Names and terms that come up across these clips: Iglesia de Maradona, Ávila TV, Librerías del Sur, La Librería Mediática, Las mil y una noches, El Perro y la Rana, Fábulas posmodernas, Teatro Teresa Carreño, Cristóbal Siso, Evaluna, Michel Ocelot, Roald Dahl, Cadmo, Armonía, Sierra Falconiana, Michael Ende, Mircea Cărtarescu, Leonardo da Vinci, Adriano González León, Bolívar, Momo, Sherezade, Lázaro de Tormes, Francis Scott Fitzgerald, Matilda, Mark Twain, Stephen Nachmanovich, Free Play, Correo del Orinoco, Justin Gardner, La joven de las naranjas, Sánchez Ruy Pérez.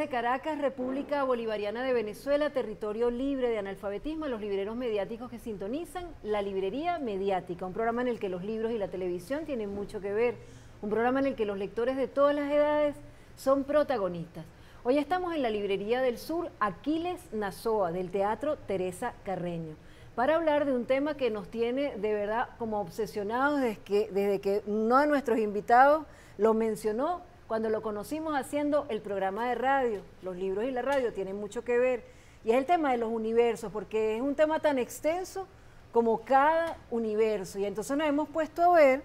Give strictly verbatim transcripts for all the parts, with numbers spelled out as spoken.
de Caracas, República Bolivariana de Venezuela, territorio libre de analfabetismo, a los libreros mediáticos que sintonizan La Librería Mediática, un programa en el que los libros y la televisión tienen mucho que ver, un programa en el que los lectores de todas las edades son protagonistas. Hoy estamos en la Librería del Sur, Aquiles Nazoa, del Teatro Teresa Carreño, para hablar de un tema que nos tiene de verdad como obsesionados desde que, desde que uno de nuestros invitados lo mencionó cuando lo conocimos haciendo el programa de radio. Los libros y la radio tienen mucho que ver, y es el tema de los universos, porque es un tema tan extenso como cada universo, y entonces nos hemos puesto a ver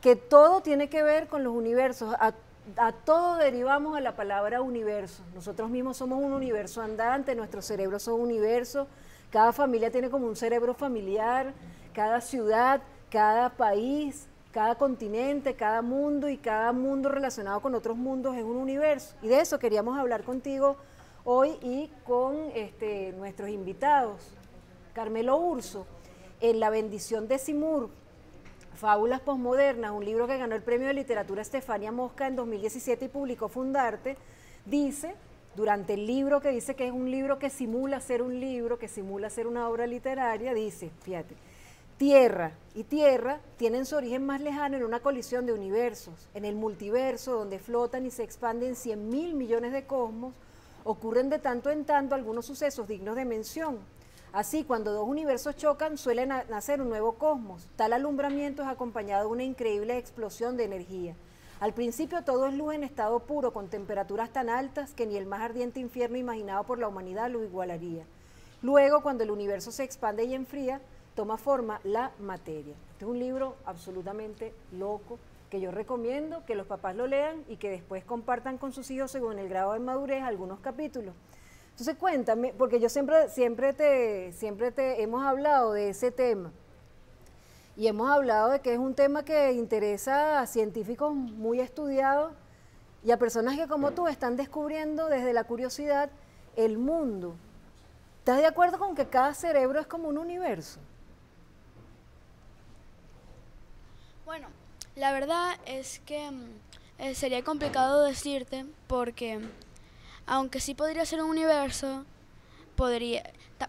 que todo tiene que ver con los universos, a, a todo derivamos a la palabra universo. Nosotros mismos somos un universo andante, nuestros cerebros son universos, cada familia tiene como un cerebro familiar, cada ciudad, cada país, cada continente, cada mundo, y cada mundo relacionado con otros mundos es un universo. Y de eso queríamos hablar contigo hoy y con este, nuestros invitados. Carmelo Urso, en La bendición de Simur, Fábulas posmodernas, un libro que ganó el premio de literatura Estefania Mosca en dos mil diecisiete y publicó Fundarte, dice, durante el libro, que dice que es un libro que simula ser un libro, que simula ser una obra literaria, dice, fíjate, tierra y tierra tienen su origen más lejano en una colisión de universos. En el multiverso, donde flotan y se expanden cien mil millones de cosmos, ocurren de tanto en tanto algunos sucesos dignos de mención. Así, cuando dos universos chocan, suele nacer un nuevo cosmos. Tal alumbramiento es acompañado de una increíble explosión de energía. Al principio todo es luz en estado puro, con temperaturas tan altas que ni el más ardiente infierno imaginado por la humanidad lo igualaría. Luego, cuando el universo se expande y enfría, toma forma la materia. Este es un libro absolutamente loco que yo recomiendo que los papás lo lean y que después compartan con sus hijos según el grado de madurez algunos capítulos. Entonces cuéntame, porque yo siempre, siempre, te, siempre te hemos hablado de ese tema y hemos hablado de que es un tema que interesa a científicos muy estudiados y a personas que como tú están descubriendo desde la curiosidad el mundo. ¿Estás de acuerdo con que cada cerebro es como un universo? Bueno, la verdad es que eh, sería complicado decirte porque, aunque sí podría ser un universo, podría,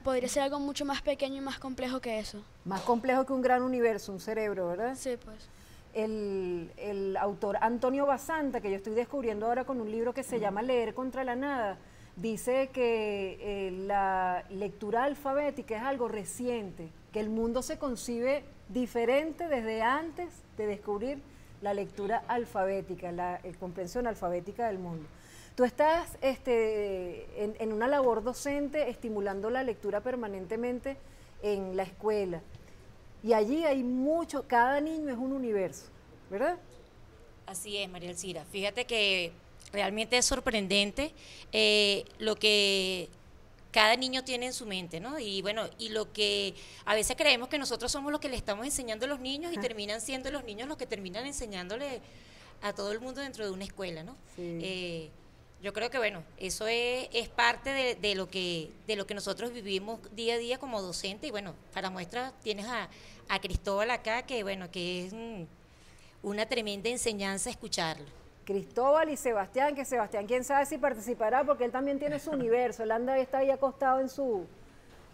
podría ser algo mucho más pequeño y más complejo que eso. Más complejo que un gran universo, un cerebro, ¿verdad? Sí, pues. El, el autor Antonio Basanta, que yo estoy descubriendo ahora con un libro que se llama Leer contra la Nada, dice que eh, la lectura alfabética es algo reciente, que el mundo se concibe diferente desde antes de descubrir la lectura alfabética, la comprensión alfabética del mundo. Tú estás este, en, en una labor docente estimulando la lectura permanentemente en la escuela, y allí hay mucho, cada niño es un universo, ¿verdad? Así es, María Alcira. Fíjate que realmente es sorprendente eh, lo que cada niño tiene en su mente, ¿no? Y bueno, y lo que a veces creemos que nosotros somos los que le estamos enseñando a los niños, ajá, y terminan siendo los niños los que terminan enseñándole a todo el mundo dentro de una escuela, ¿no? Sí. Eh, yo creo que, bueno, eso es, es parte de, de, lo que, de lo que nosotros vivimos día a día como docente. Y bueno, para muestra tienes a, a Cristóbal acá, que bueno, que es mmm, una tremenda enseñanza escucharlo. Cristóbal y Sebastián, que Sebastián quién sabe si participará porque él también tiene su universo, él anda y está ahí acostado en su,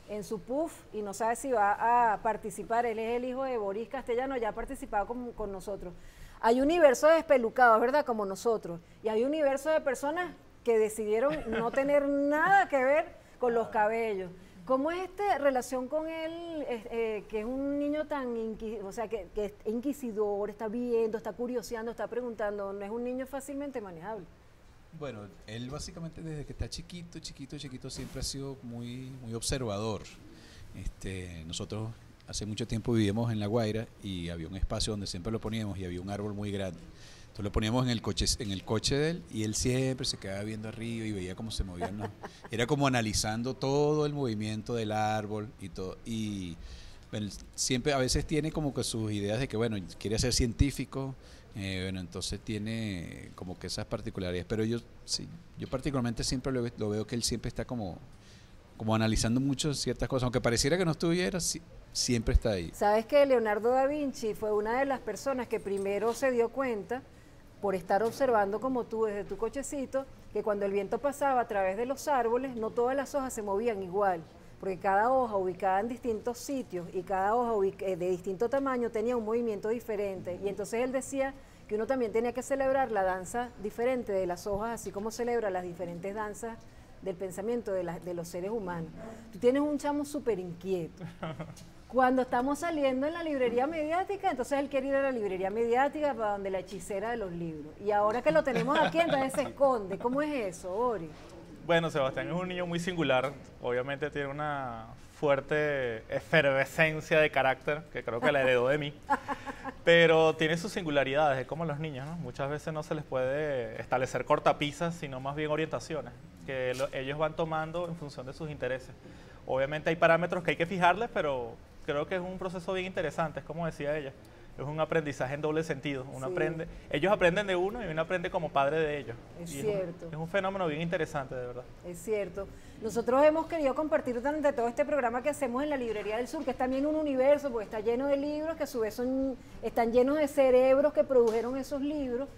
en su puff y no sabe si va a participar, él es el hijo de Boris Castellano, ya ha participado con, con nosotros. Hay universos despelucados, ¿verdad? Como nosotros, y hay universos de personas que decidieron no tener nada que ver con los cabellos. ¿Cómo es esta relación con él, eh, que es un niño tan inquis o sea, que, que es inquisidor, está viendo, está curioseando, está preguntando? No es un niño fácilmente manejable. Bueno, él básicamente desde que está chiquito, chiquito, chiquito, siempre ha sido muy, muy observador. Este, nosotros hace mucho tiempo vivíamos en La Guaira y había un espacio donde siempre lo poníamos y había un árbol muy grande. Entonces lo poníamos en el coche, en el coche de él, y él siempre se quedaba viendo arriba y veía cómo se movían, ¿no? Era como analizando todo el movimiento del árbol y todo. Y bueno, siempre a veces tiene como que sus ideas de que, bueno, quiere ser científico, eh, bueno, entonces tiene como que esas particularidades. Pero yo, sí, yo particularmente siempre lo, lo veo que él siempre está como, como analizando mucho ciertas cosas, aunque pareciera que no estuviera. Sí, siempre está ahí. Sabes que Leonardo da Vinci fue una de las personas que primero se dio cuenta, por estar observando como tú desde tu cochecito, que cuando el viento pasaba a través de los árboles, no todas las hojas se movían igual, porque cada hoja ubicada en distintos sitios y cada hoja de distinto tamaño tenía un movimiento diferente. Y entonces él decía que uno también tenía que celebrar la danza diferente de las hojas, así como celebra las diferentes danzas del pensamiento de, la, de los seres humanos. Tú tienes un chamo súper inquieto. Cuando estamos saliendo en la librería mediática, entonces él quiere ir a la librería mediática para donde la hechicera de los libros. Y ahora que lo tenemos aquí, entonces se esconde. ¿Cómo es eso, Boris? Bueno, Sebastián es un niño muy singular. Obviamente tiene una fuerte efervescencia de carácter, que creo que la heredó de mí. Pero tiene sus singularidades, es como los niños, ¿no? Muchas veces no se les puede establecer cortapisas, sino más bien orientaciones, que lo, ellos van tomando en función de sus intereses. Obviamente hay parámetros que hay que fijarles, pero creo que es un proceso bien interesante, es como decía ella. Es un aprendizaje en doble sentido. Uno sí. aprende, ellos aprenden de uno y uno aprende como padre de ellos. Es y cierto. Es un, es un fenómeno bien interesante, de verdad. Es cierto. Nosotros hemos querido compartir durante todo este programa que hacemos en la Librería del Sur, que es también un universo, porque está lleno de libros, que a su vez son, están llenos de cerebros que produjeron esos libros.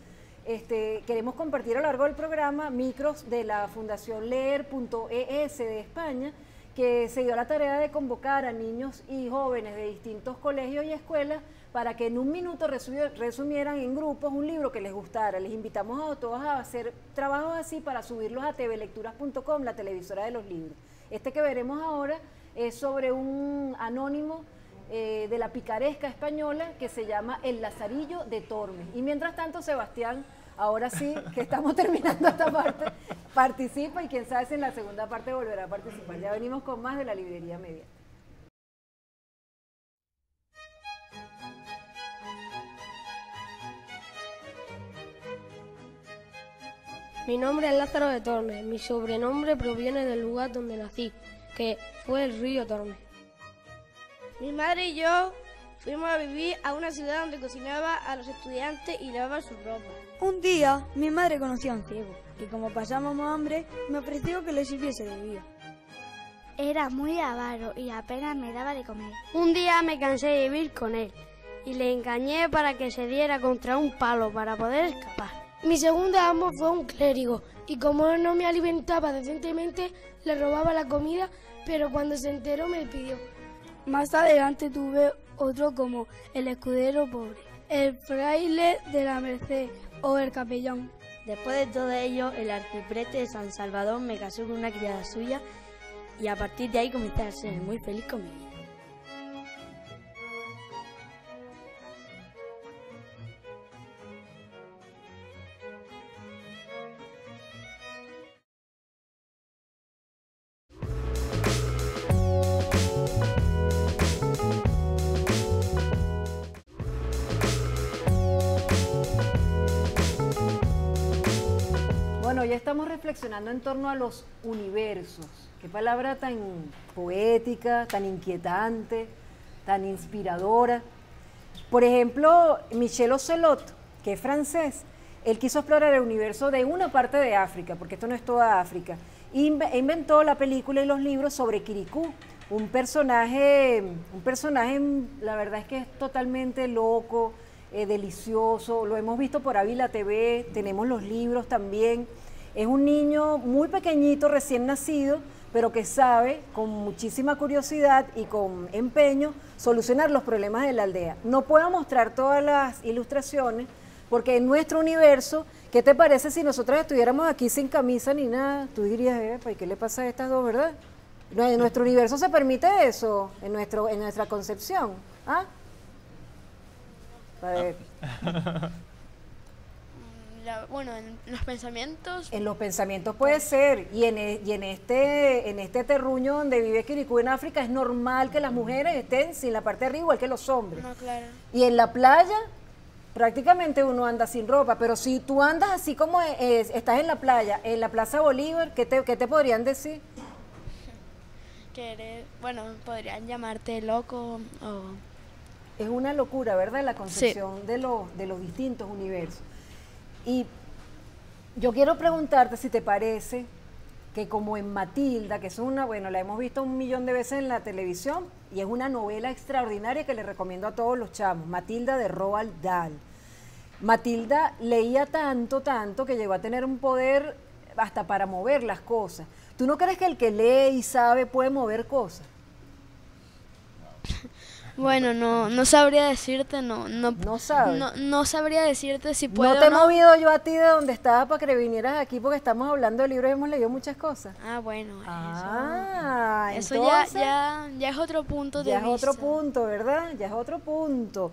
Este, queremos compartir a lo largo del programa micros de la Fundación Leer punto e s de España, que se dio la tarea de convocar a niños y jóvenes de distintos colegios y escuelas para que en un minuto resumieran en grupos un libro que les gustara. Les invitamos a todos a hacer trabajos así para subirlos a t v lecturas punto com, la televisora de los libros. Este que veremos ahora es sobre un anónimo eh, de la picaresca española que se llama El Lazarillo de Tormes. Y mientras tanto, Sebastián, ahora sí, que estamos terminando esta parte, participa y quién sabe si en la segunda parte volverá a participar. Ya venimos con más de la Librería Media. Mi nombre es Lázaro de Tormes. Mi sobrenombre proviene del lugar donde nací, que fue el río Tormes. Mi madre y yo fuimos a vivir a una ciudad donde cocinaba a los estudiantes y lavaba su ropa. Un día, mi madre conoció a un ciego, que como pasábamos hambre, me ofreció que le sirviese de bebida. Era muy avaro y apenas me daba de comer. Un día me cansé de vivir con él y le engañé para que se diera contra un palo para poder escapar. Mi segundo amo fue un clérigo y como no me alimentaba decentemente, le robaba la comida, pero cuando se enteró me pidió. Más adelante tuve otro como el escudero pobre, el fraile de la Merced o el capellán. Después de todo ello, el arcipreste de San Salvador me casó con una criada suya y a partir de ahí comencé a ser muy feliz con mi vida. Bueno, ya estamos reflexionando en torno a los universos. Qué palabra tan poética, tan inquietante, tan inspiradora. Por ejemplo, Michel Ocelot, que es francés, él quiso explorar el universo de una parte de África, porque esto no es toda África, e inventó la película y los libros sobre Kirikú, un personaje, un personaje, la verdad es que es totalmente loco, eh, delicioso, lo hemos visto por Ávila T V, tenemos los libros también. Es un niño muy pequeñito, recién nacido, pero que sabe, con muchísima curiosidad y con empeño, solucionar los problemas de la aldea. No puedo mostrar todas las ilustraciones, porque en nuestro universo, ¿qué te parece si nosotros estuviéramos aquí sin camisa ni nada? Tú dirías, epa, ¿y qué le pasa a estas dos, verdad? En nuestro universo se permite eso, en, nuestro, en nuestra concepción. ¿Ah? A ver. La, bueno, en los pensamientos... En los pensamientos puede ser, y en, e, y en este en este terruño donde vive Kirikú en África es normal que las mujeres estén sin la parte de arriba igual que los hombres. No, claro. Y en la playa prácticamente uno anda sin ropa, pero si tú andas así como es, estás en la playa, en la Plaza Bolívar, ¿qué te, qué te podrían decir? Que eres, bueno, podrían llamarte loco o... Es una locura, ¿verdad? La concepción sí. de, los, de los distintos universos. Y yo quiero preguntarte si te parece que como en Matilda, que es una, bueno, la hemos visto un millón de veces en la televisión y es una novela extraordinaria que le recomiendo a todos los chamos, Matilda de Roald Dahl. Matilda leía tanto, tanto que llegó a tener un poder hasta para mover las cosas. ¿Tú no crees que el que lee y sabe puede mover cosas? Bueno, no, no sabría decirte, no. No, no sabes. No, no sabría decirte si puedo. No te he no. movido yo a ti de donde estaba para que vinieras aquí, porque estamos hablando de libros y hemos leído muchas cosas. Ah, bueno. Ah, eso, eso entonces, ya, ya, ya es otro punto de vista. Ya es otro punto, ¿verdad? Ya es otro punto.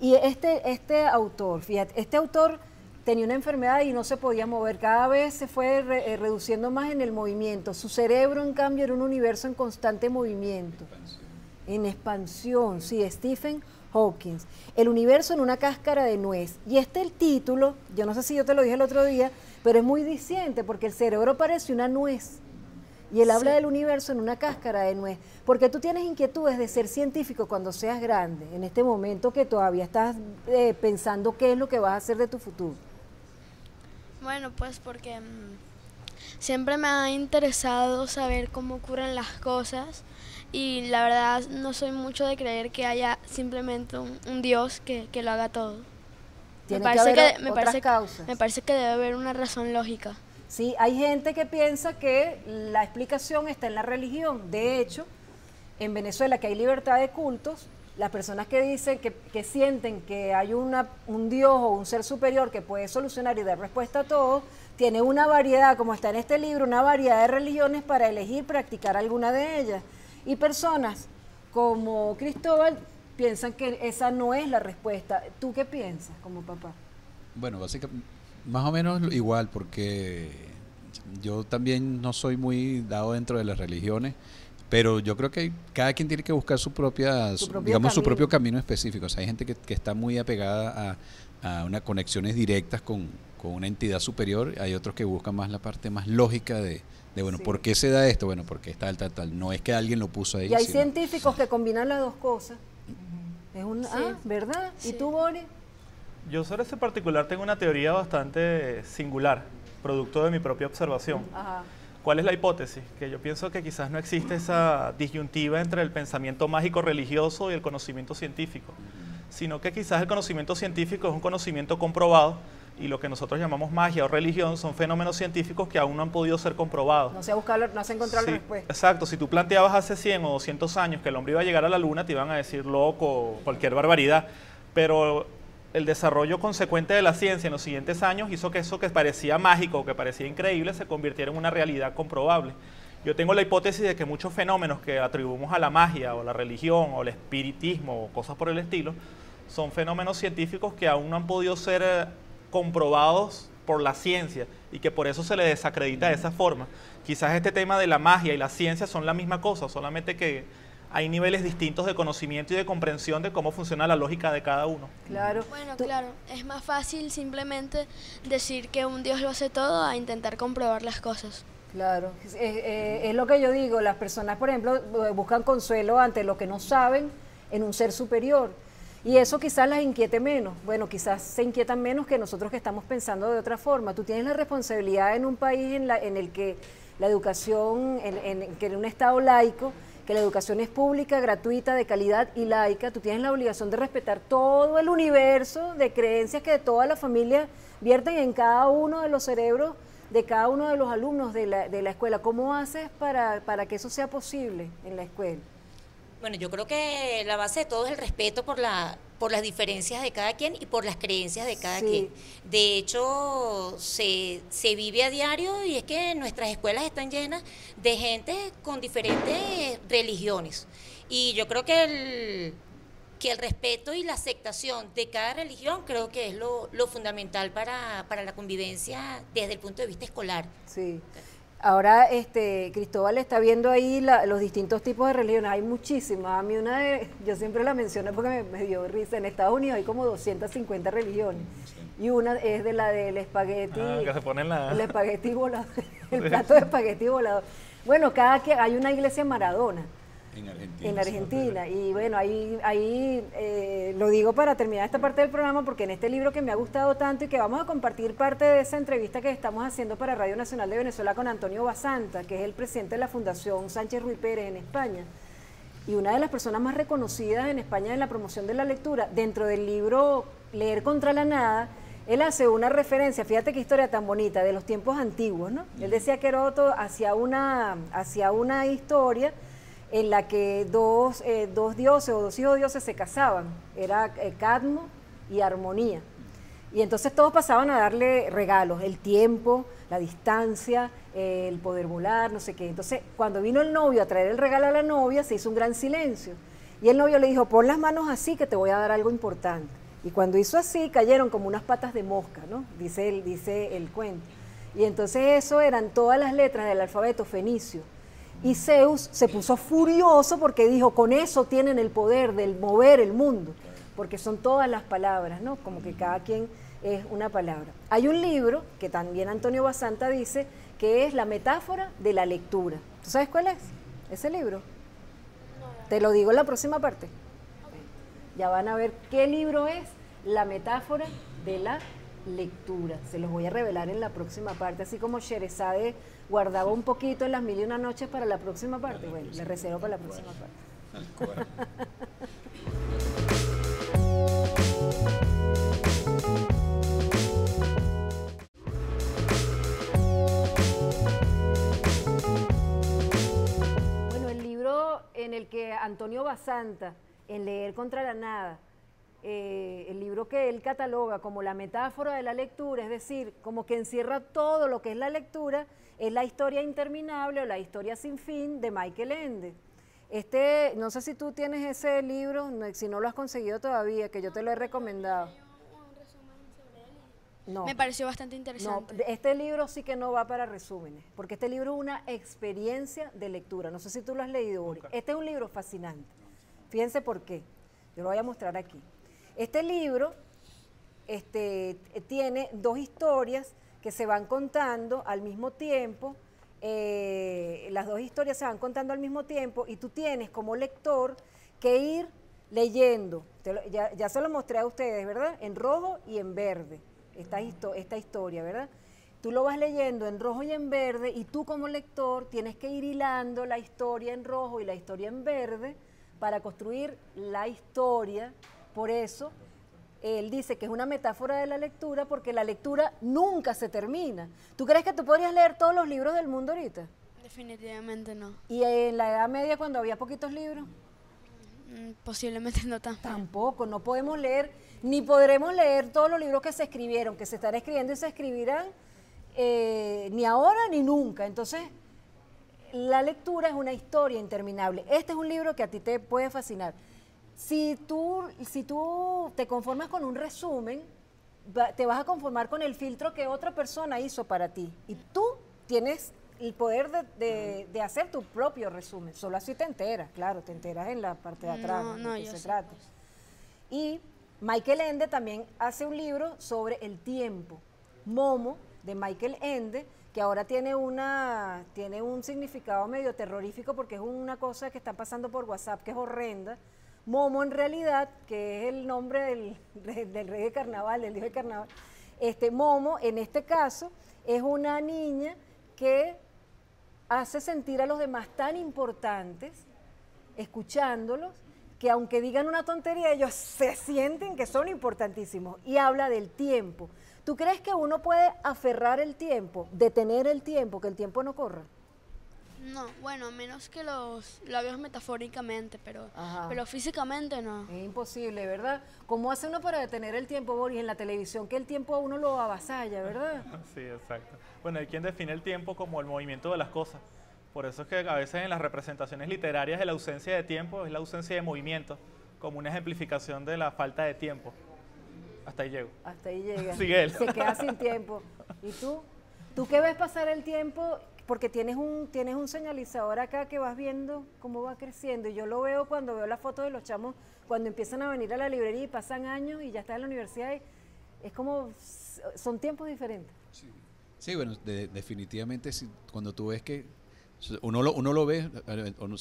Y este, este autor, fíjate, este autor tenía una enfermedad y no se podía mover, cada vez se fue re, eh, reduciendo más en el movimiento. Su cerebro, en cambio, era un universo en constante movimiento. En expansión, sí, Stephen Hawking. El universo en una cáscara de nuez. Y este el título, yo no sé si yo te lo dije el otro día, pero es muy diciente porque el cerebro parece una nuez. Y él sí. habla del universo en una cáscara de nuez. Porque tú tienes inquietudes de ser científico cuando seas grande, en este momento que todavía estás eh, pensando qué es lo que vas a hacer de tu futuro. Bueno, pues porque mmm, siempre me ha interesado saber cómo ocurren las cosas. Y la verdad no soy mucho de creer que haya simplemente un, un Dios que, que lo haga todo. Me parece que, que, me, parece, me parece que debe haber una razón lógica. Sí, hay gente que piensa que la explicación está en la religión. De hecho, en Venezuela, que hay libertad de cultos, las personas que dicen que, que sienten que hay una, un Dios o un ser superior que puede solucionar y dar respuesta a todo, tiene una variedad, como está en este libro, una variedad de religiones para elegir practicar alguna de ellas. Y personas como Cristóbal piensan que esa no es la respuesta. ¿Tú qué piensas como papá? Bueno, básicamente, más o menos igual, porque yo también no soy muy dado dentro de las religiones, pero yo creo que cada quien tiene que buscar su propia, su propio digamos, camino. su propio camino específico. O sea, hay gente que, que está muy apegada a, a unas conexiones directas con, con una entidad superior, hay otros que buscan más la parte más lógica de... De bueno, sí. ¿por qué se da esto? Bueno, porque está tal, tal, tal. No es que alguien lo puso ahí. Y hay sino... científicos que combinan las dos cosas. Uh-huh. Es un, sí. Ah, ¿verdad? Sí. ¿Y tú, Boris? Yo sobre ese particular tengo una teoría bastante singular, producto de mi propia observación. Ajá. ¿Cuál es la hipótesis? Que yo pienso que quizás no existe esa disyuntiva entre el pensamiento mágico religioso y el conocimiento científico, sino que quizás el conocimiento científico es un conocimiento comprobado, y lo que nosotros llamamos magia o religión son fenómenos científicos que aún no han podido ser comprobados. No se ha buscado, no se ha encontrado sí, la respuesta. Exacto, si tú planteabas hace cien o doscientos años que el hombre iba a llegar a la luna, te iban a decir loco, cualquier barbaridad, pero el desarrollo consecuente de la ciencia en los siguientes años hizo que eso que parecía mágico, que parecía increíble, se convirtiera en una realidad comprobable. Yo tengo la hipótesis de que muchos fenómenos que atribuimos a la magia o la religión o el espiritismo o cosas por el estilo, son fenómenos científicos que aún no han podido ser... Eh, comprobados por la ciencia y que por eso se le desacredita de esa forma. Quizás este tema de la magia y la ciencia son la misma cosa, solamente que hay niveles distintos de conocimiento y de comprensión de cómo funciona la lógica de cada uno. Claro. Bueno, Tú... claro, es más fácil simplemente decir que un Dios lo hace todo a intentar comprobar las cosas. Claro, es, es, es lo que yo digo, las personas, por ejemplo, buscan consuelo ante lo que no saben en un ser superior. Y eso quizás las inquiete menos, bueno, quizás se inquietan menos que nosotros que estamos pensando de otra forma. Tú tienes la responsabilidad en un país en, la, en el que la educación, en, en, que en un estado laico, que la educación es pública, gratuita, de calidad y laica, tú tienes la obligación de respetar todo el universo de creencias que toda la familia vierten en cada uno de los cerebros, de cada uno de los alumnos de la, de la escuela. ¿Cómo haces para, para que eso sea posible en la escuela? Bueno, yo creo que la base de todo es el respeto por la, por las diferencias de cada quien y por las creencias de cada sí. quien. De hecho, se, se vive a diario y es que nuestras escuelas están llenas de gente con diferentes religiones. Y yo creo que el, que el respeto y la aceptación de cada religión creo que es lo, lo fundamental para, para la convivencia desde el punto de vista escolar. Sí. Ahora, este, Cristóbal está viendo ahí la, los distintos tipos de religiones, hay muchísimas, a mí una de, yo siempre la menciono porque me, me dio risa, en Estados Unidos hay como doscientas cincuenta religiones, y una es de la del espagueti, ah, que se pone la... el espagueti volador, el plato de espagueti volador. Bueno, cada que hay una iglesia en Maradona, en Argentina, en Argentina. y bueno, ahí, ahí eh, lo digo para terminar esta parte del programa, porque en este libro que me ha gustado tanto y que vamos a compartir parte de esa entrevista que estamos haciendo para Radio Nacional de Venezuela con Antonio Basanta, que es el presidente de la Fundación Sánchez Ruy Pérez en España, y una de las personas más reconocidas en España en la promoción de la lectura, dentro del libro Leer contra la Nada, Él hace una referencia, fíjate qué historia tan bonita, de los tiempos antiguos, ¿no? Él decía que era otro hacia una, hacia una historia en la que dos, eh, dos dioses o dos hijos de dioses se casaban, era eh, Cadmo y Armonía. Y entonces todos pasaban a darle regalos, el tiempo, la distancia, eh, el poder volar, no sé qué. Entonces, cuando vino el novio a traer el regalo a la novia, se hizo un gran silencio. Y el novio le dijo, pon las manos así que te voy a dar algo importante. Y cuando hizo así, cayeron como unas patas de mosca, ¿no? Dice el, dice el cuento. Y entonces eso eran todas las letras del alfabeto fenicio. Y Zeus se puso furioso porque dijo, con eso tienen el poder del mover el mundo, porque son todas las palabras, ¿no? Como que cada quien es una palabra. Hay un libro que también Antonio Basanta dice que es la metáfora de la lectura. ¿Tú sabes cuál es ese libro? Te lo digo en la próxima parte. Ya van a ver qué libro es la metáfora de la lectura. Se los voy a revelar en la próxima parte, así como Sherezade guardaba un poquito en las mil y una noches para la próxima parte. Bueno, le reservo para la próxima parte. Bueno, el libro en el que Antonio Basanta, en Leer contra la Nada, eh, el libro que él cataloga como la metáfora de la lectura, es decir, como que encierra todo lo que es la lectura, es La historia interminable o La historia sin fin de Michael Ende. Este, no sé si tú tienes ese libro, no, si no lo has conseguido todavía, que yo te lo he recomendado. No, me pareció bastante interesante. No, este libro sí que no va para resúmenes, porque este libro es una experiencia de lectura. No sé si tú lo has leído, Boris. Este es un libro fascinante. Fíjense por qué, yo lo voy a mostrar aquí. Este libro este, tiene dos historias que se van contando al mismo tiempo, eh, las dos historias se van contando al mismo tiempo y tú tienes como lector que ir leyendo. Te lo, ya, ya se lo mostré a ustedes, ¿verdad? En rojo y en verde, esta, histo esta historia, ¿verdad? Tú lo vas leyendo en rojo y en verde y tú como lector tienes que ir hilando la historia en rojo y la historia en verde para construir la historia. Por eso él dice que es una metáfora de la lectura, porque la lectura nunca se termina. ¿Tú crees que tú podrías leer todos los libros del mundo ahorita? Definitivamente no. ¿Y en la Edad Media, cuando había poquitos libros? Posiblemente no tanto. Tampoco, no podemos leer, ni podremos leer todos los libros que se escribieron, que se están escribiendo y se escribirán, eh, ni ahora ni nunca. Entonces, la lectura es una historia interminable. Este es un libro que a ti te puede fascinar. Si tú, si tú te conformas con un resumen, va, te vas a conformar con el filtro que otra persona hizo para ti. Y tú tienes el poder de, de, de hacer tu propio resumen. Solo así te enteras, claro, te enteras en la parte de atrás no, no, de qué se trata. Pues. Y Michael Ende también hace un libro sobre el tiempo. Momo, de Michael Ende, que ahora tiene, una, tiene un significado medio terrorífico porque es una cosa que está pasando por WhatsApp que es horrenda. Momo, en realidad, que es el nombre del, del rey de carnaval, del dios de carnaval, este, Momo, en este caso, es una niña que hace sentir a los demás tan importantes, escuchándolos, que aunque digan una tontería, ellos se sienten que son importantísimos, y habla del tiempo. ¿Tú crees que uno puede aferrar el tiempo, detener el tiempo, que el tiempo no corra? No, bueno, menos que los labios metafóricamente, pero, pero físicamente no. Es imposible, ¿verdad? ¿Cómo hace uno para detener el tiempo, Boris, en la televisión? Que el tiempo a uno lo avasalla, ¿verdad? Sí, exacto. Bueno, hay quien define el tiempo como el movimiento de las cosas. Por eso es que a veces en las representaciones literarias la ausencia de tiempo es la ausencia de movimiento, como una ejemplificación de la falta de tiempo. Hasta ahí llego. Hasta ahí llega. Sigue él. Se queda sin tiempo. ¿Y tú? ¿Tú qué ves pasar el tiempo? Porque tienes un, tienes un señalizador acá que vas viendo cómo va creciendo. Y yo lo veo cuando veo las fotos de los chamos, cuando empiezan a venir a la librería y pasan años y ya están en la universidad. Y es como, son tiempos diferentes. Sí, sí bueno, de, definitivamente sí, cuando tú ves que uno lo, uno lo ve, uno,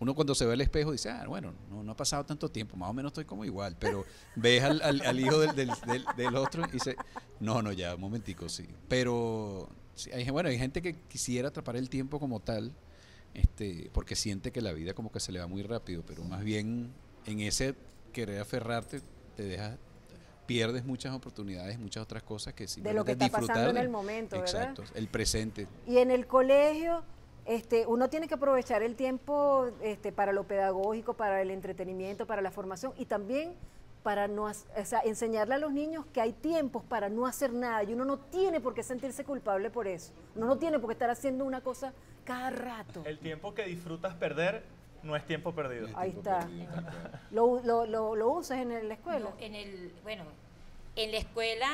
uno cuando se ve al espejo dice, ah, bueno, no, no ha pasado tanto tiempo, más o menos estoy como igual, pero ves al, al, al hijo del, del, del, del otro y dice, no, no, ya, un momentico, sí. Pero, sí, hay, bueno, hay gente que quisiera atrapar el tiempo como tal, este, porque siente que la vida como que se le va muy rápido, pero más bien en ese querer aferrarte te dejas pierdes muchas oportunidades, muchas otras cosas que si de lo que está pasando en el momento, exacto, ¿verdad? El presente. Y en el colegio, este, uno tiene que aprovechar el tiempo este, para lo pedagógico, para el entretenimiento, para la formación y también para no, o sea, enseñarle a los niños que hay tiempos para no hacer nada y uno no tiene por qué sentirse culpable por eso. Uno no tiene por qué estar haciendo una cosa cada rato. El tiempo que disfrutas perder no es tiempo perdido. Ahí está. ¿Lo, lo, lo, lo usas en la escuela? No, en el, bueno, en la escuela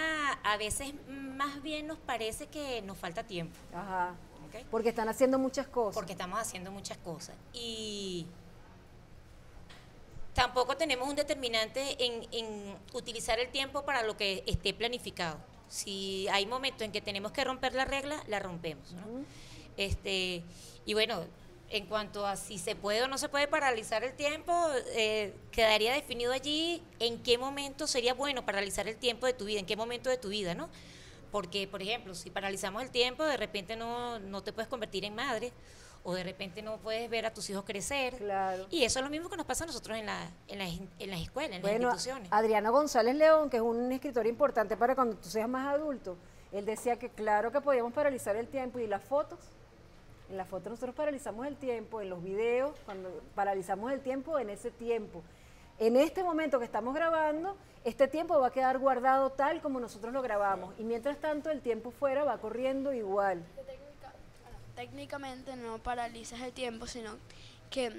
a veces más bien nos parece que nos falta tiempo. Ajá. ¿Okay? Porque están haciendo muchas cosas. Porque estamos haciendo muchas cosas. Y tampoco tenemos un determinante en, en utilizar el tiempo para lo que esté planificado. Si hay momentos en que tenemos que romper la regla, la rompemos, ¿no? Uh-huh. Este, y bueno, en cuanto a si se puede o no se puede paralizar el tiempo, eh, quedaría definido allí en qué momento sería bueno paralizar el tiempo de tu vida, en qué momento de tu vida, ¿no? Porque, por ejemplo, si paralizamos el tiempo, de repente no, no te puedes convertir en madre, o de repente no puedes ver a tus hijos crecer. Claro. Y eso es lo mismo que nos pasa a nosotros en, la, en, la, en las escuelas, en bueno, las instituciones. Adriano González León, que es un escritor importante para cuando tú seas más adulto, él decía que claro que podíamos paralizar el tiempo y las fotos. En las fotos nosotros paralizamos el tiempo, en los videos, cuando paralizamos el tiempo, en ese tiempo. En este momento que estamos grabando, este tiempo va a quedar guardado tal como nosotros lo grabamos. Y mientras tanto, el tiempo fuera va corriendo igual. Técnicamente no paralizas el tiempo, sino que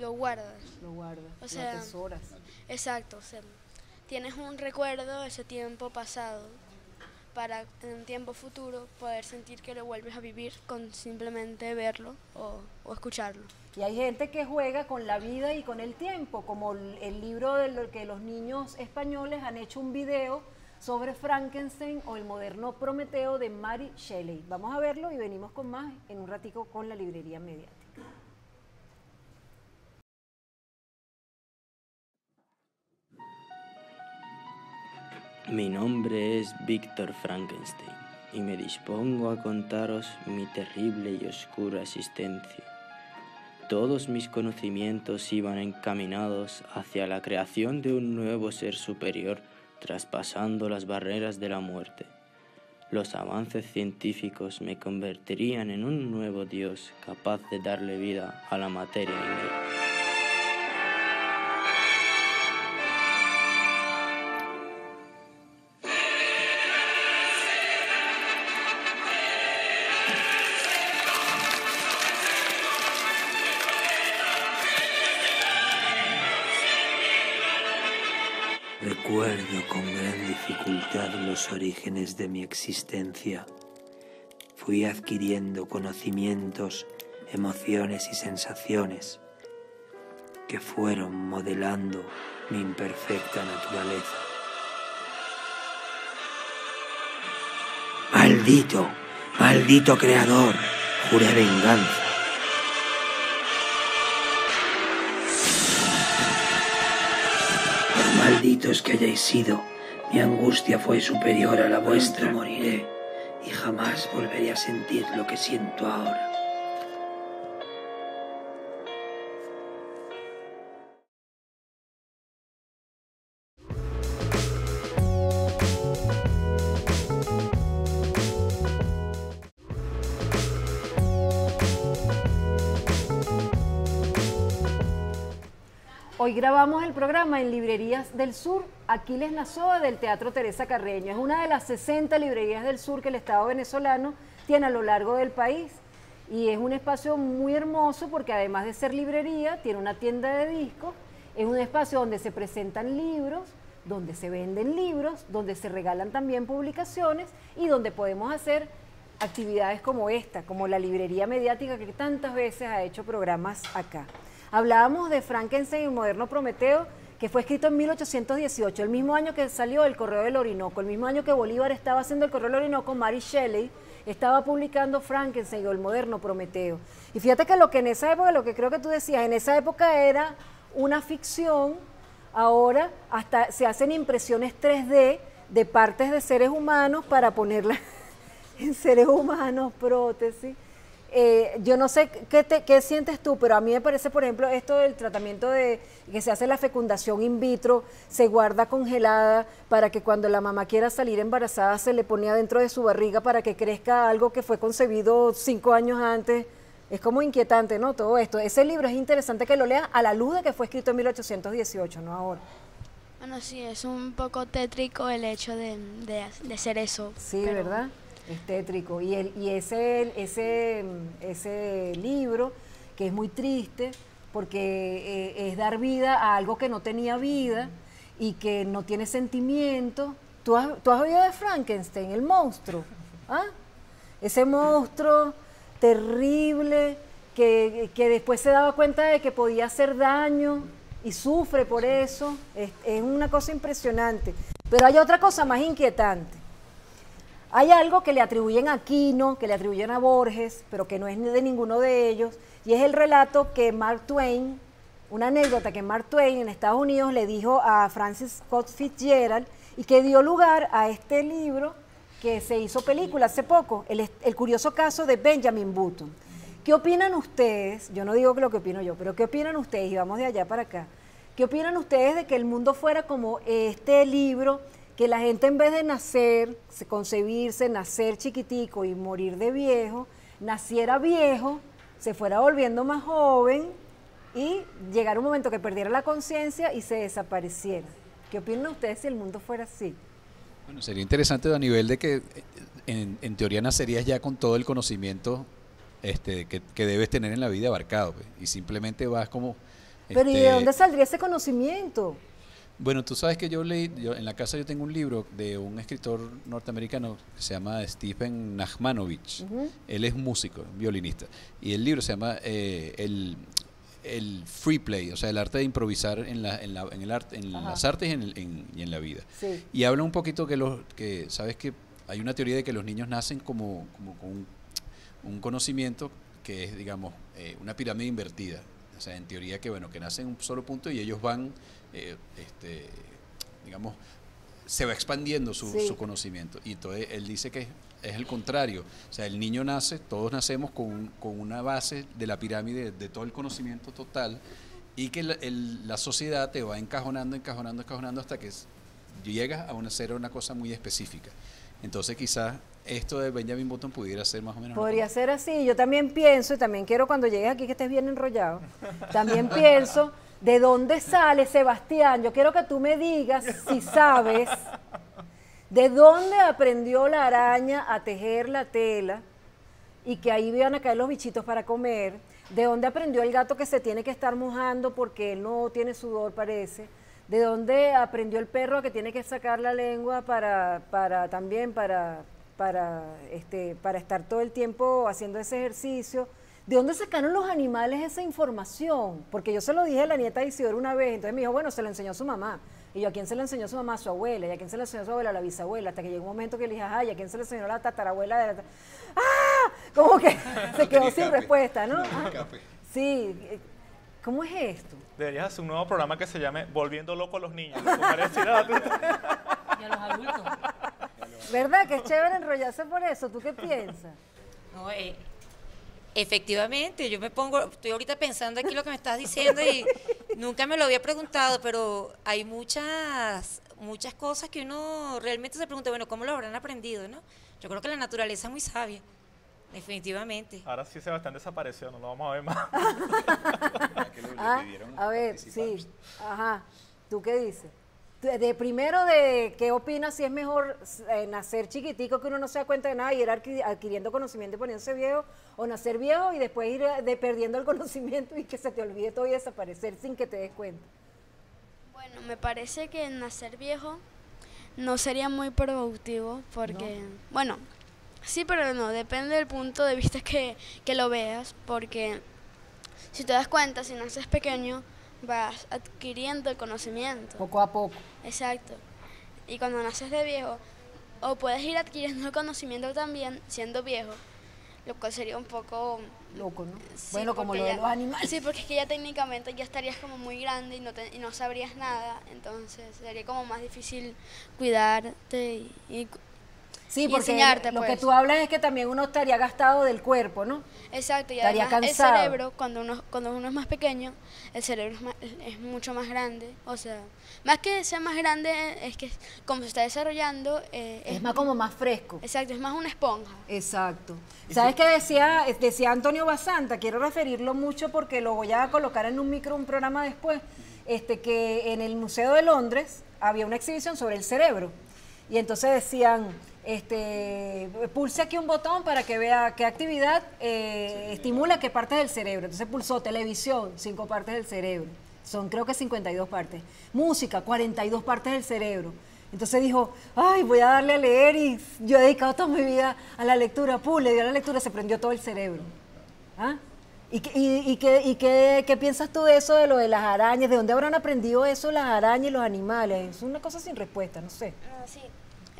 lo guardas. Lo guardas, o sea, lo atesoras. Exacto, o sea, tienes un recuerdo de ese tiempo pasado, para en un tiempo futuro poder sentir que lo vuelves a vivir con simplemente verlo o, o escucharlo. Y hay gente que juega con la vida y con el tiempo, como el, el libro de lo que los niños españoles han hecho un video sobre Frankenstein o el moderno Prometeo de Mary Shelley. Vamos a verlo y venimos con más en un ratico con la librería mediática. Mi nombre es Víctor Frankenstein y me dispongo a contaros mi terrible y oscura existencia. Todos mis conocimientos iban encaminados hacia la creación de un nuevo ser superior, traspasando las barreras de la muerte. Los avances científicos me convertirían en un nuevo dios capaz de darle vida a la materia inerte. Recuerdo con gran dificultad los orígenes de mi existencia. Fui adquiriendo conocimientos, emociones y sensaciones que fueron modelando mi imperfecta naturaleza. ¡Maldito! ¡Maldito creador! Juré venganza. Malditos que hayáis sido, mi angustia fue superior a la vuestra. Moriré y jamás volveré a sentir lo que siento ahora. Hoy grabamos el programa en Librerías del Sur, Aquiles Nazoa del Teatro Teresa Carreño. Es una de las sesenta librerías del sur que el Estado venezolano tiene a lo largo del país. Y es un espacio muy hermoso porque además de ser librería, tiene una tienda de discos. Es un espacio donde se presentan libros, donde se venden libros, donde se regalan también publicaciones y donde podemos hacer actividades como esta, como la librería mediática que tantas veces ha hecho programas acá. Hablábamos de Frankenstein y el moderno Prometeo, que fue escrito en mil ochocientos dieciocho, el mismo año que salió el Correo del Orinoco, el mismo año que Bolívar estaba haciendo el Correo del Orinoco, Mary Shelley estaba publicando Frankenstein o el moderno Prometeo. Y fíjate que lo que en esa época, lo que creo que tú decías, en esa época era una ficción, ahora hasta se hacen impresiones tres D de partes de seres humanos para ponerlas en seres humanos, prótesis. Eh, yo no sé qué, te, qué sientes tú, pero a mí me parece, por ejemplo, esto del tratamiento de que se hace la fecundación in vitro, se guarda congelada para que cuando la mamá quiera salir embarazada se le pone adentro de su barriga para que crezca algo que fue concebido cinco años antes. Es como inquietante, ¿no? Todo esto. Ese libro es interesante que lo leas a la luz de que fue escrito en mil ochocientos dieciocho, no ahora. Bueno, sí, es un poco tétrico el hecho de, de, de hacer eso. Sí, pero... ¿verdad? Es tétrico. Y, el, y ese, ese, ese libro, que es muy triste, porque eh, es dar vida a algo que no tenía vida y que no tiene sentimiento. ¿Tú has, tú has oído de Frankenstein, el monstruo? ¿Ah? Ese monstruo terrible que, que después se daba cuenta de que podía hacer daño y sufre por eso. Es, es una cosa impresionante. Pero hay otra cosa más inquietante. Hay algo que le atribuyen a Aquino, que le atribuyen a Borges, pero que no es de ninguno de ellos, y es el relato que Mark Twain, una anécdota que Mark Twain en Estados Unidos le dijo a Francis Scott Fitzgerald y que dio lugar a este libro que se hizo película hace poco, el, el curioso caso de Benjamin Button. ¿Qué opinan ustedes? Yo no digo lo que opino yo, pero ¿qué opinan ustedes? Y vamos de allá para acá. ¿Qué opinan ustedes de que el mundo fuera como este libro, que la gente en vez de nacer, concebirse, nacer chiquitico y morir de viejo, naciera viejo, se fuera volviendo más joven y llegara un momento que perdiera la conciencia y se desapareciera? ¿Qué opinan ustedes si el mundo fuera así? Bueno, sería interesante a nivel de que en, en teoría nacerías ya con todo el conocimiento este, que, que debes tener en la vida abarcado, pues, y simplemente vas como... Pero este, ¿y de dónde saldría ese conocimiento? Bueno, tú sabes que yo leí, yo, en la casa yo tengo un libro de un escritor norteamericano que se llama Stephen Nachmanovich. Uh-huh. Él es músico, violinista. Y el libro se llama eh, el, el free play, o sea, el arte de improvisar en, la, en, la, en, el art, en las artes y en, el, en, y en la vida. Sí. Y habla un poquito que, los, que, sabes que hay una teoría de que los niños nacen como, como con un, un conocimiento que es, digamos, eh, una pirámide invertida. O sea, en teoría que, bueno, que nacen en un solo punto y ellos van... Eh, este, digamos, se va expandiendo su, sí. su conocimiento. Y entonces él dice que es, es el contrario. O sea, el niño nace, todos nacemos con, un, con una base de la pirámide de todo el conocimiento total y que la, el, la sociedad te va encajonando, encajonando, encajonando hasta que llegas a una, ser una cosa muy específica. Entonces quizás esto de Benjamin Button pudiera ser más o menos... Podría una... ser así. Yo también pienso, y también quiero cuando llegues aquí que estés bien enrollado, también pienso... ¿De dónde sale, Sebastián? Yo quiero que tú me digas, si sabes, de dónde aprendió la araña a tejer la tela y que ahí iban a caer los bichitos para comer, de dónde aprendió el gato que se tiene que estar mojando porque él no tiene sudor, parece, de dónde aprendió el perro que tiene que sacar la lengua para, para también para, para, este, para estar todo el tiempo haciendo ese ejercicio. ¿De dónde sacaron los animales esa información? Porque yo se lo dije a la nieta de Isidoro una vez, entonces me dijo, bueno, se lo enseñó a su mamá. Y yo, ¿a quién se lo enseñó a su mamá? A su abuela. ¿Y a quién se lo enseñó a su abuela? A la bisabuela. Hasta que llegó un momento que le dije, ajá, ¿y a quién se lo enseñó a la tatarabuela? De la... ¡Ah! Como que se no quedó sin cape. respuesta, ¿no? no ah, sí. ¿Cómo es esto? Deberías hacer un nuevo programa que se llame Volviendo Loco a los Niños. Y a los adultos. ¿Verdad? Que es chévere enrollarse por eso. ¿Tú qué piensas? No, eh... Efectivamente, yo me pongo, estoy ahorita pensando aquí lo que me estás diciendo y nunca me lo había preguntado, pero hay muchas, muchas cosas que uno realmente se pregunta, bueno, ¿cómo lo habrán aprendido, no? Yo creo que la naturaleza es muy sabia, definitivamente. Ahora sí Sebastián desapareció, no lo vamos a ver más. ah, a ver, participar. sí, ajá, ¿tú qué dices? De primero, de ¿qué opinas si es mejor eh, nacer chiquitico que uno no se da cuenta de nada y ir adquiriendo conocimiento y poniéndose viejo, o nacer viejo y después ir de, perdiendo el conocimiento y que se te olvide todo y desaparecer sin que te des cuenta? Bueno, me parece que nacer viejo no sería muy productivo porque, no. bueno, sí pero no, depende del punto de vista que, que lo veas, porque si te das cuenta, si naces pequeño, vas adquiriendo el conocimiento. Poco a poco. Exacto. Y cuando naces de viejo, o puedes ir adquiriendo el conocimiento también siendo viejo, lo cual sería un poco... Loco, ¿no? Sí, bueno, como lo de los animales. Sí, porque es que ya técnicamente ya estarías como muy grande y no, te, y no sabrías nada, entonces sería como más difícil cuidarte y, y, Sí, porque enseñarte, lo pues. que tú hablas es que también uno estaría gastado del cuerpo, ¿no? Exacto, y estaría además cansado. El cerebro, cuando uno, cuando uno es más pequeño, el cerebro es, más, es mucho más grande, o sea, más que sea más grande, es que como se está desarrollando... Eh, es, es más como más fresco. Exacto, es más una esponja. Exacto. ¿Sabes qué decía, decía Antonio Basanta? Quiero referirlo mucho porque lo voy a colocar en un micro, un programa después, este, que en el Museo de Londres había una exhibición sobre el cerebro, y entonces decían... Este, pulse aquí un botón para que vea qué actividad eh, sí, estimula qué partes del cerebro. Entonces pulsó televisión, cinco partes del cerebro. Son creo que cincuenta y dos partes. Música, cuarenta y dos partes del cerebro. Entonces dijo, ay, voy a darle a leer y yo he dedicado toda mi vida a la lectura. Pum, le dio a la lectura, se prendió todo el cerebro. ¿Ah? ¿Y, y, y, qué, y qué, qué piensas tú de eso, de lo de las arañas? ¿De dónde habrán aprendido eso las arañas y los animales? Es una cosa sin respuesta, no sé. Ah, sí.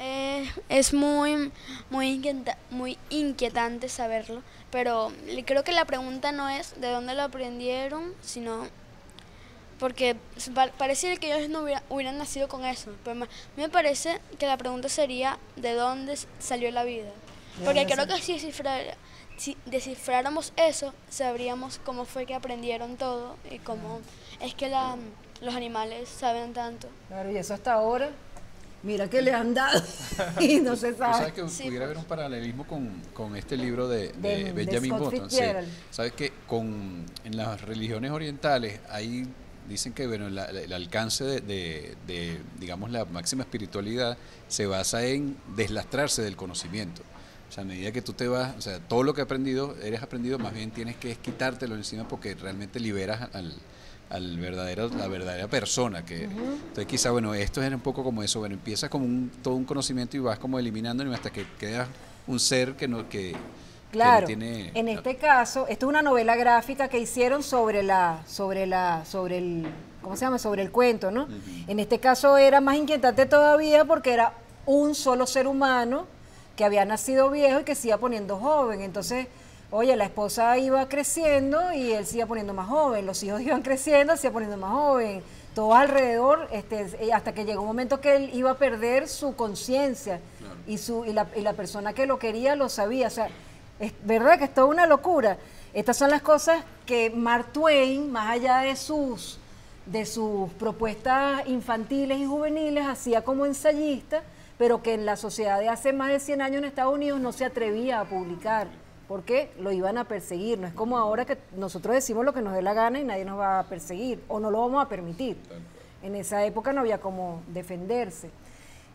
Eh, es muy, muy, inquieta, muy inquietante saberlo, pero creo que la pregunta no es de dónde lo aprendieron, sino porque pareciera que ellos no hubiera, hubieran nacido con eso. Pero me parece que la pregunta sería de dónde salió la vida, porque creo que si, descifrar, si descifráramos eso, sabríamos cómo fue que aprendieron todo y cómo es que la, los animales saben tanto. Claro, y eso hasta ahora... Mira que le han dado y no se sabe. ¿Sabes que sí, pudiera haber un paralelismo con, con este libro de, de, de Benjamin de Button? Sí. ¿Sabes que con, en las religiones orientales ahí dicen que bueno, la, la, el alcance de, de, de, digamos, la máxima espiritualidad se basa en deslastrarse del conocimiento? O sea, a medida que tú te vas, o sea, todo lo que aprendido, eres aprendido, más bien tienes que quitártelo encima porque realmente liberas al... al verdadero, la verdadera persona que uh-huh. Entonces quizá, bueno, esto es un poco como eso, bueno, empiezas como un, todo un conocimiento y vas como eliminándolo hasta que quedas un ser que no, que, claro, que no tiene... En este no. caso, esto es una novela gráfica que hicieron sobre la, sobre la, sobre el, ¿cómo se llama? Sobre el cuento, ¿no? Uh-huh. En este caso era más inquietante todavía porque era un solo ser humano que había nacido viejo y que se iba poniendo joven, entonces... Oye, la esposa iba creciendo y él se iba poniendo más joven, los hijos iban creciendo, se iba poniendo más joven, todo alrededor, este, hasta que llegó un momento que él iba a perder su conciencia claro. y, su, y, la, y la persona que lo quería lo sabía. O sea, es verdad que es toda una locura. Estas son las cosas que Mark Twain, más allá de sus, de sus propuestas infantiles y juveniles, hacía como ensayista, pero que en la sociedad de hace más de cien años en Estados Unidos no se atrevía a publicar. Porque lo iban a perseguir, no es como ahora que nosotros decimos lo que nos dé la gana y nadie nos va a perseguir, o no lo vamos a permitir. En esa época no había como defenderse.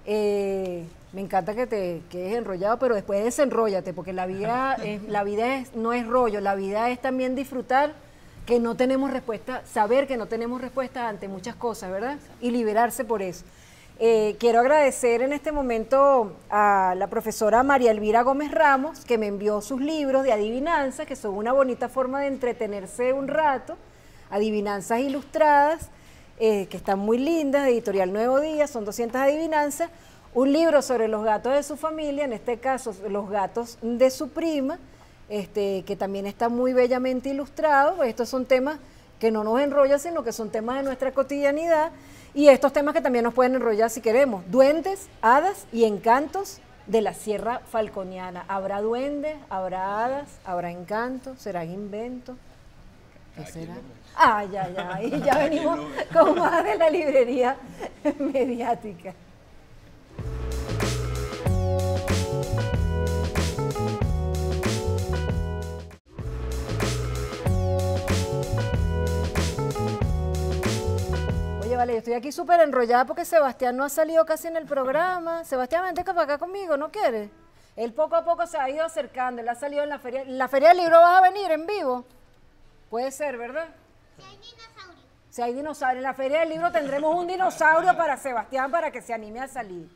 Eh, me encanta que te quedes enrollado, pero después desenróllate, porque la vida, es, la vida es, no es rollo, la vida es también disfrutar que no tenemos respuesta, saber que no tenemos respuesta ante muchas cosas, ¿verdad? Y liberarse por eso. Eh, quiero agradecer en este momento a la profesora María Elvira Gómez Ramos, que me envió sus libros de adivinanzas, que son una bonita forma de entretenerse un rato, adivinanzas ilustradas, eh, que están muy lindas, de Editorial Nuevo Día, son doscientas adivinanzas, un libro sobre los gatos de su familia, en este caso los gatos de su prima, este, que también está muy bellamente ilustrado, pues estos son temas que no nos enrollan, sino que son temas de nuestra cotidianidad, y estos temas que también nos pueden enrollar si queremos. Duendes, hadas y encantos de la Sierra Falconiana. ¿Habrá duendes? ¿Habrá hadas? ¿Habrá encantos? ¿Serán inventos? ¿Qué será? Ah, ya, ya. Y ya venimos con más de La Librería Mediática. Vale, yo estoy aquí súper enrollada porque Sebastián no ha salido casi en el programa. Sebastián, vente para acá conmigo, ¿no quieres? Él poco a poco se ha ido acercando, él ha salido en la feria. ¿En la feria del libro vas a venir en vivo? Puede ser, ¿verdad? Si hay dinosaurio. Si hay dinosaurio. En la feria del libro tendremos un dinosaurio para Sebastián para que se anime a salir.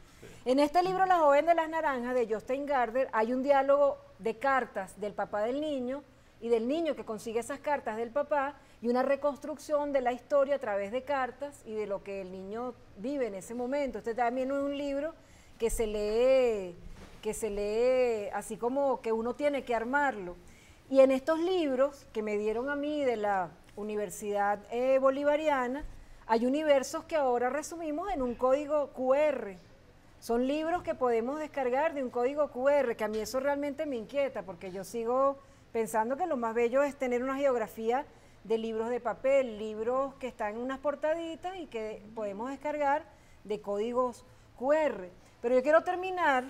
En este libro, La joven de las naranjas, de Justin Gardner, hay un diálogo de cartas del papá del niño y del niño que consigue esas cartas del papá y una reconstrucción de la historia a través de cartas y de lo que el niño vive en ese momento. Este también es un libro que se lee, que se lee así como que uno tiene que armarlo. Y en estos libros que me dieron a mí de la Universidad eh, Bolivariana, hay universos que ahora resumimos en un código cu erre. Son libros que podemos descargar de un código cu erre, que a mí eso realmente me inquieta, porque yo sigo pensando que lo más bello es tener una geografía de libros de papel, libros que están en unas portaditas y que podemos descargar de códigos cu erre. Pero yo quiero terminar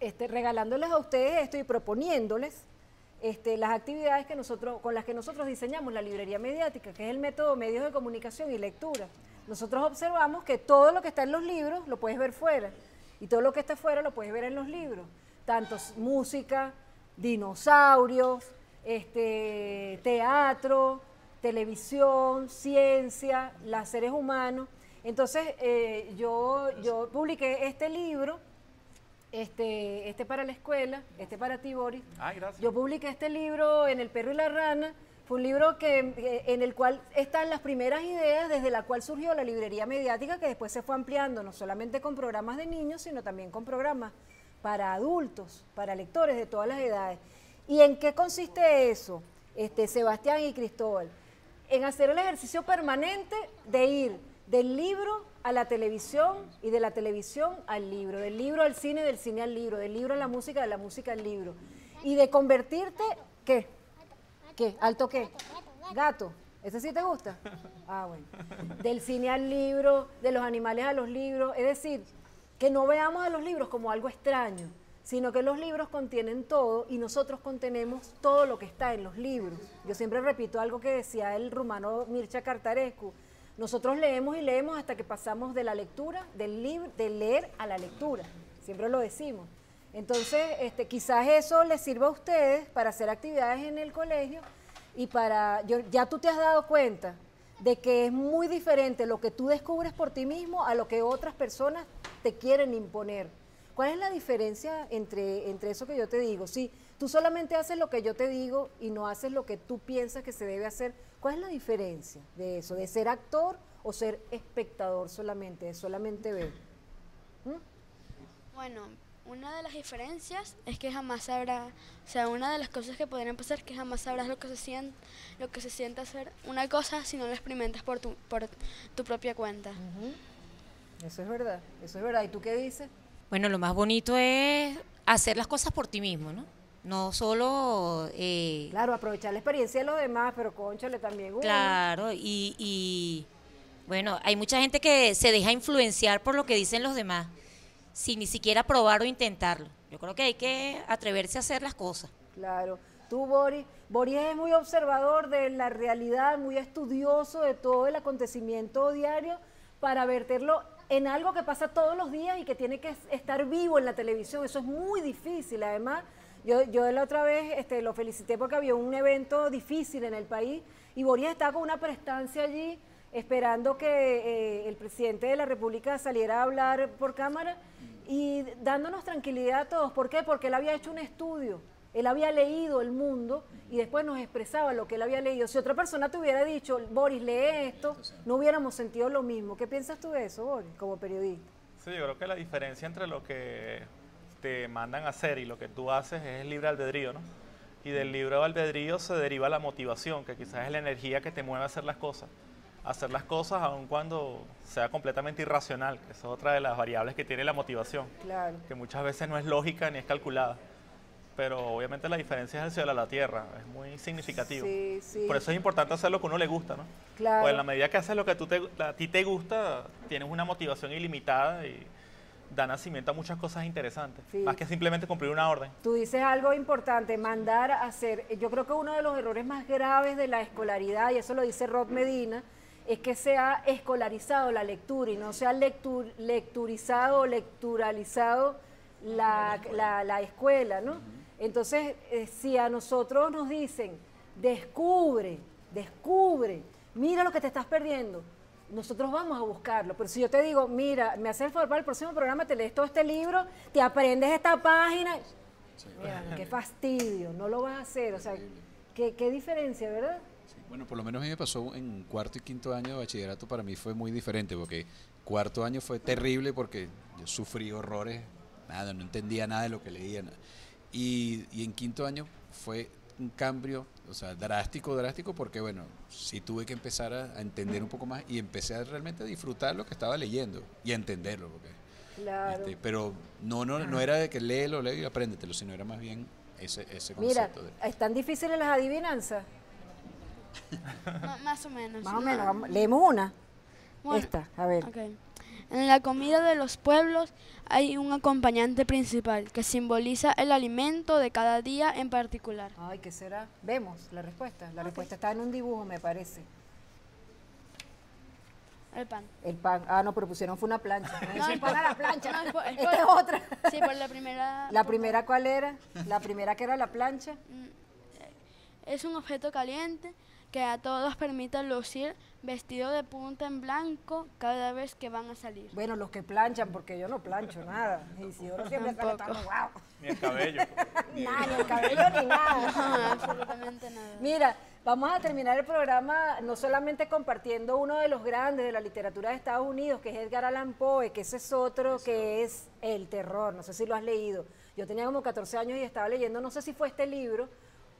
este, regalándoles a ustedes esto y proponiéndoles este, las actividades que nosotros, con las que nosotros diseñamos la librería mediática, que es el método medios de comunicación y lectura. Nosotros observamos que todo lo que está en los libros lo puedes ver fuera, y todo lo que está fuera lo puedes ver en los libros, tanto música, dinosaurios, este, teatro, televisión, ciencia, los seres humanos. Entonces eh, yo, yo publiqué este libro, este, este para la escuela, este para ti, Boris. Ay, gracias. Yo publiqué este libro en El Perro y la Rana. Fue un libro que, en el cual están las primeras ideas desde la cual surgió la librería mediática, que después se fue ampliando, no solamente con programas de niños, sino también con programas para adultos, para lectores de todas las edades. ¿Y en qué consiste eso, este, Sebastián y Cristóbal? En hacer el ejercicio permanente de ir del libro a la televisión y de la televisión al libro, del libro al cine, del cine al libro, del libro a la música, de la música al libro, y de convertirte, ¿qué? ¿Qué? ¿Alto qué? Gato, gato, gato. ¿Gato? ¿Ese sí te gusta? Ah, bueno. Del cine al libro, de los animales a los libros. Es decir, que no veamos a los libros como algo extraño, sino que los libros contienen todo y nosotros contenemos todo lo que está en los libros. Yo siempre repito algo que decía el rumano Mircea Cărtarescu. Nosotros leemos y leemos hasta que pasamos de la lectura, del libro, de leer a la lectura. Siempre lo decimos. Entonces, este, quizás eso les sirva a ustedes para hacer actividades en el colegio y para... Yo, ya tú te has dado cuenta de que es muy diferente lo que tú descubres por ti mismo a lo que otras personas te quieren imponer. ¿Cuál es la diferencia entre, entre eso que yo te digo? Si tú solamente haces lo que yo te digo y no haces lo que tú piensas que se debe hacer, ¿cuál es la diferencia de eso? ¿De ser actor o ser espectador solamente, de solamente ver? ¿Mm? Bueno... Una de las diferencias es que jamás sabrá, o sea, una de las cosas que podrían pasar es que jamás sabrás lo que se siente, lo que se siente hacer una cosa si no la experimentas por tu, por tu propia cuenta. Uh-huh. Eso es verdad, eso es verdad. ¿Y tú qué dices? Bueno, lo más bonito es hacer las cosas por ti mismo, ¿no? No solo... Eh, claro, aprovechar la experiencia de los demás, pero cónchale también uno. Claro, y, y bueno, hay mucha gente que se deja influenciar por lo que dicen los demás, sin ni siquiera probar o intentarlo. Yo creo que hay que atreverse a hacer las cosas. Claro. Tú, Boris, Boris es muy observador de la realidad, muy estudioso de todo el acontecimiento diario para verterlo en algo que pasa todos los días y que tiene que estar vivo en la televisión. Eso es muy difícil. Además, yo, yo la otra vez este, lo felicité porque había un evento difícil en el país y Boris estaba con una prestancia allí esperando que eh, el presidente de la República saliera a hablar por cámara y dándonos tranquilidad a todos. ¿Por qué? Porque él había hecho un estudio, él había leído El Mundo y después nos expresaba lo que él había leído. Si otra persona te hubiera dicho, Boris, lee esto, no hubiéramos sentido lo mismo. ¿Qué piensas tú de eso, Boris, como periodista? Sí, yo creo que la diferencia entre lo que te mandan a hacer y lo que tú haces es el libre albedrío, ¿no? Y del libre albedrío se deriva la motivación, que quizás es la energía que te mueve a hacer las cosas. Hacer las cosas aun cuando sea completamente irracional, que es otra de las variables que tiene la motivación, claro, que muchas veces no es lógica ni es calculada, pero obviamente la diferencia es el cielo a la tierra, es muy significativo. Sí, sí. Por eso es importante hacer lo que uno le gusta, ¿no? Claro. Pues en la medida que haces lo que tú te, a ti te gusta, tienes una motivación ilimitada y da nacimiento a muchas cosas interesantes, sí, más que simplemente cumplir una orden. Tú dices algo importante, mandar a hacer. Yo creo que uno de los errores más graves de la escolaridad, y eso lo dice Rob Medina, es que se ha escolarizado la lectura y no se ha lectur, lecturizado o lecturalizado la, la, la escuela, ¿no? Uh-huh. Entonces, eh, si a nosotros nos dicen, descubre, descubre, mira lo que te estás perdiendo, nosotros vamos a buscarlo. Pero si yo te digo, mira, me haces el favor para el próximo programa, te lees todo este libro, te aprendes esta página, sí, mira, bueno, qué fastidio, no lo vas a hacer. O sea, qué, qué diferencia, ¿verdad? Bueno, por lo menos a mí me pasó en cuarto y quinto año de bachillerato, para mí fue muy diferente, porque cuarto año fue terrible porque yo sufrí horrores, nada, no entendía nada de lo que leía. Y, y en quinto año fue un cambio, o sea, drástico, drástico, porque bueno, sí tuve que empezar a, a entender un poco más y empecé a realmente a disfrutar lo que estaba leyendo y a entenderlo, porque Claro. Este, pero no, no, no era de que léelo, léelo y apréndetelo, sino era más bien ese, ese concepto. Mira, de... ¿están difíciles las adivinanzas? No, más o menos. Más o menos, vamos, leemos una. Bueno, esta, a ver. Okay. En la comida de los pueblos hay un acompañante principal que simboliza el alimento de cada día en particular. Ay, ¿qué será? Vemos la respuesta. La okay. respuesta está en un dibujo, me parece. El pan. El pan. Ah, no, pero pusieron fue una plancha. No, el pan a la plancha. No, es por, es por, esta es otra. Sí, por la primera. ¿La primera cuál era? ¿La primera que era la plancha? Es un objeto caliente que a todos permite lucir vestido de punta en blanco cada vez que van a salir. Bueno, los que planchan, porque yo no plancho nada. Y si yo no siempre estaba tan guau. Ni el cabello. Nada, ni el cabello ni nada. No, absolutamente nada. Mira, vamos a terminar el programa no solamente compartiendo uno de los grandes de la literatura de Estados Unidos, que es Edgar Allan Poe, que ese es otro Eso. que es el terror. No sé si lo has leído. Yo tenía como catorce años y estaba leyendo, no sé si fue este libro,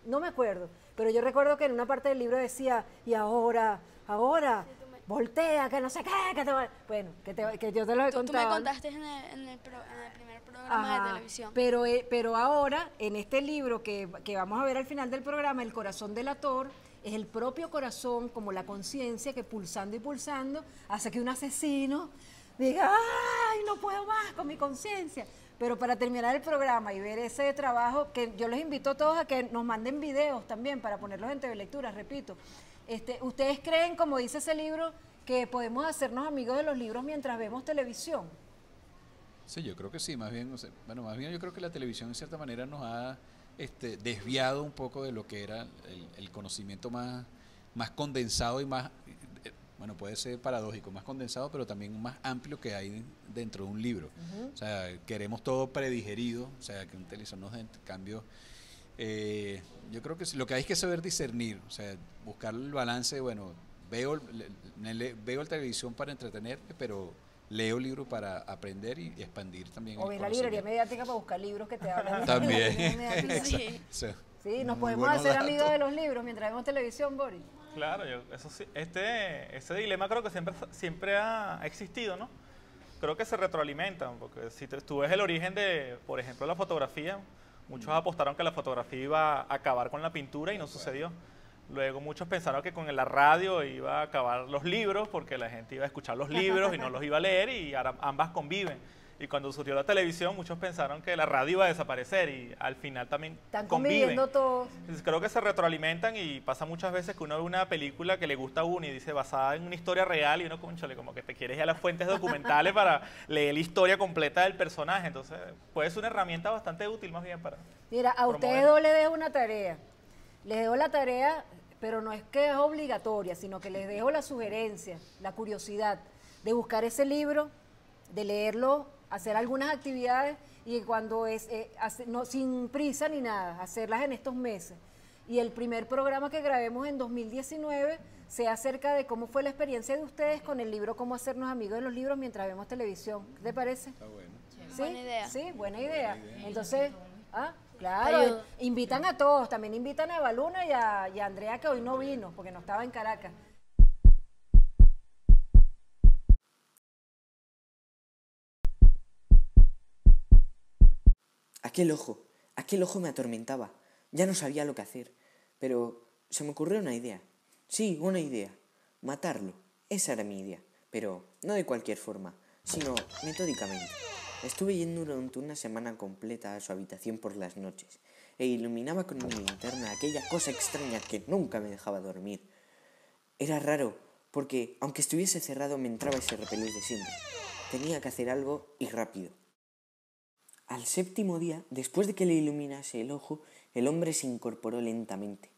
no me acuerdo, pero yo recuerdo que en una parte del libro decía, y ahora, ahora, sí, me... voltea, que no sé qué, que te va... Bueno, que, te, que yo te lo he tú, contado. Tú me contaste en el, en el, pro, en el primer programa Ajá, de televisión. Pero, eh, pero ahora, en este libro que, que vamos a ver al final del programa, El corazón del ator, es el propio corazón, como la conciencia, que pulsando y pulsando, hace que un asesino diga, ¡ay, no puedo más con mi conciencia! Pero para terminar el programa y ver ese trabajo, que yo les invito a todos a que nos manden videos también para ponerlos en T V Lecturas, repito. Este, ¿ustedes creen, como dice ese libro, que podemos hacernos amigos de los libros mientras vemos televisión? Sí, yo creo que sí, más bien, o sea, bueno, más bien yo creo que la televisión en cierta manera nos ha este, desviado un poco de lo que era el, el conocimiento más, más condensado y más, bueno, puede ser paradójico, más condensado, pero también más amplio que hay dentro de un libro. Uh-huh. O sea, queremos todo predigerido, o sea, que un televisor nos dé cambios. Eh, yo creo que lo que hay es que saber discernir, o sea, buscar el balance, bueno, veo, le, le, veo la televisión para entretenerme, pero leo libros para aprender y expandir también. O ves la librería mediática para buscar libros que te hablan. También. Sí, sí. sí nos podemos hacer datos. amigos de los libros mientras vemos televisión, Boris. Claro, yo, eso sí, este, ese dilema creo que siempre, siempre ha existido, ¿no? Creo que se retroalimentan, porque si te, tú ves el origen de, por ejemplo, la fotografía, muchos apostaron que la fotografía iba a acabar con la pintura y no sucedió. Luego muchos pensaron que con la radio iba a acabar los libros, porque la gente iba a escuchar los libros y no los iba a leer, y ahora ambas conviven. Y cuando surgió la televisión, muchos pensaron que la radio iba a desaparecer y al final también Están conviven. Todos. Creo que se retroalimentan y pasa muchas veces que uno ve una película que le gusta a uno y dice basada en una historia real y uno, conchale, como que te quieres ir a las fuentes documentales para leer la historia completa del personaje. Entonces, puede ser una herramienta bastante útil más bien para... Mira, a ustedes dos les dejo una tarea. Les dejo la tarea, pero no es que es obligatoria, sino que les dejo la sugerencia, la curiosidad de buscar ese libro, de leerlo, hacer algunas actividades y cuando es, eh, hace, no, sin prisa ni nada, hacerlas en estos meses. Y el primer programa que grabemos en dos mil diecinueve sea acerca de cómo fue la experiencia de ustedes con el libro, cómo hacernos amigos de los libros mientras vemos televisión. ¿Qué te parece? Está bueno. ¿Sí? Buena idea. Sí, buena idea. Buena idea. Entonces, ¿ah? Claro, Ayudo. invitan a todos, también invitan a Evaluna y a, y a Andrea, que hoy no vino porque no estaba en Caracas. Aquel ojo, aquel ojo me atormentaba. Ya no sabía lo que hacer, pero se me ocurrió una idea. Sí, una idea. Matarlo. Esa era mi idea, pero no de cualquier forma, sino metódicamente. Estuve yendo durante una semana completa a su habitación por las noches e iluminaba con mi linterna aquella cosa extraña que nunca me dejaba dormir. Era raro, porque aunque estuviese cerrado me entraba ese repelús de siempre. Tenía que hacer algo y rápido. Al séptimo día, después de que le iluminase el ojo, el hombre se incorporó lentamente.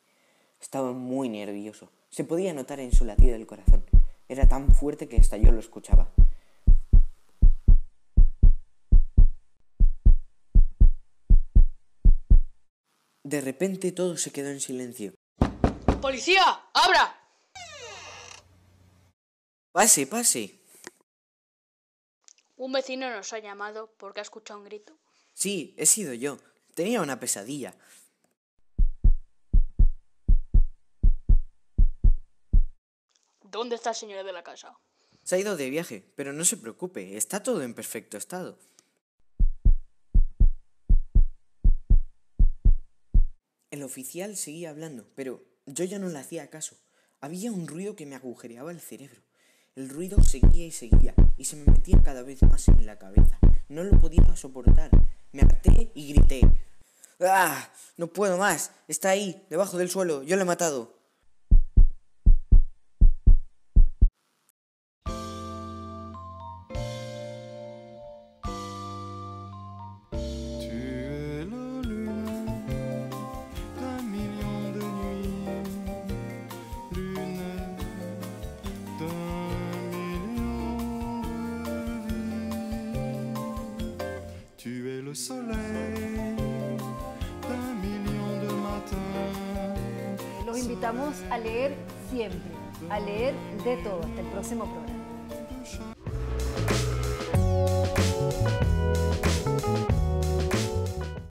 Estaba muy nervioso. Se podía notar en su latido del corazón. Era tan fuerte que hasta yo lo escuchaba. De repente todo se quedó en silencio. ¡Policía! ¡Abra! Pase, pase. Un vecino nos ha llamado porque ha escuchado un grito. Sí, he sido yo. Tenía una pesadilla. ¿Dónde está el señor de la casa? Se ha ido de viaje, pero no se preocupe, está todo en perfecto estado. El oficial seguía hablando, pero yo ya no le hacía caso. Había un ruido que me agujereaba el cerebro. El ruido seguía y seguía, y se me metía cada vez más en la cabeza. No lo podía soportar. Me harté y grité. ¡Ah! ¡No puedo más! ¡Está ahí, debajo del suelo! ¡Yo lo he matado! Los invitamos a leer siempre, a leer de todo. Hasta el próximo programa.